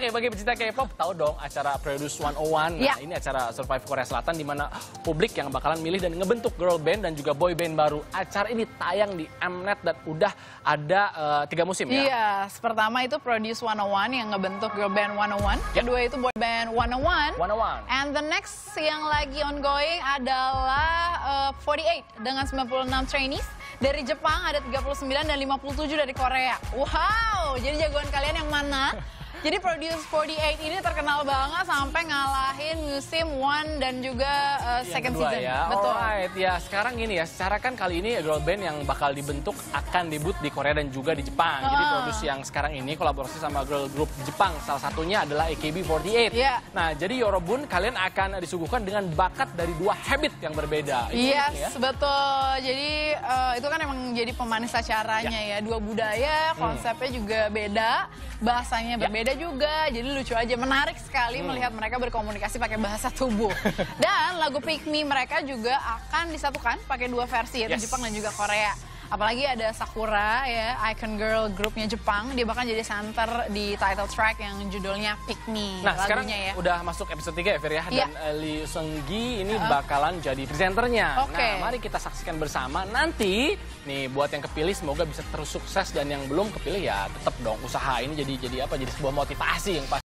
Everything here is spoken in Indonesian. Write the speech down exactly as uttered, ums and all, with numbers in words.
Oke, bagi pecinta K-pop tahu dong acara Produce seratus satu. Nah, ya. Ini acara Survive Korea Selatan di mana publik yang bakalan milih dan ngebentuk girl band dan juga boy band baru. Acara ini tayang di Mnet dan udah ada uh, tiga musim ya. Iya, pertama itu Produce seratus satu yang ngebentuk girl band seratus satu, ya. Kedua itu boy band seratus satu. And the next yang lagi ongoing adalah uh, empat puluh delapan dengan sembilan puluh enam trainees. Dari Jepang ada tiga puluh sembilan dan lima puluh tujuh dari Korea. Wow, jadi jagoan kalian yang mana? Jadi Produce empat puluh delapan ini terkenal banget sampai ngalahin musim one dan juga uh, second season. Ya. Betul. Alright. Ya, sekarang gini ya, secara kan kali ini girl band yang bakal dibentuk akan debut di Korea dan juga di Jepang. Uh. Jadi Produce yang sekarang ini kolaborasi sama girl group Jepang, salah satunya adalah A K B empat puluh delapan. Yeah. Nah, jadi Yorobun kalian akan disuguhkan dengan bakat dari dua habit yang berbeda. Iya, yes, ya? Betul. Jadi uh, itu kan emang jadi pemanis acaranya yeah. ya, dua budaya, konsepnya hmm. juga beda, bahasanya yeah. berbeda juga, jadi lucu aja, menarik sekali hmm. melihat mereka berkomunikasi pakai bahasa tubuh. Dan lagu Pick Me mereka juga akan disatukan pakai dua versi, yaitu yes. Jepang dan juga Korea. Apalagi ada Sakura ya, icon girl grupnya Jepang, dia bahkan jadi center di title track yang judulnya Pick Me. Nah, sekarang ya. udah masuk episode tiga ya, Fir ya, yeah. dan uh, Lee Sunggi ini uh. bakalan jadi presenternya. Okay. Nah, mari kita saksikan bersama nanti. Nih, buat yang kepilih semoga bisa terus sukses, dan yang belum kepilih ya tetap dong usaha ini jadi jadi apa? Jadi sebuah motivasi yang pasti.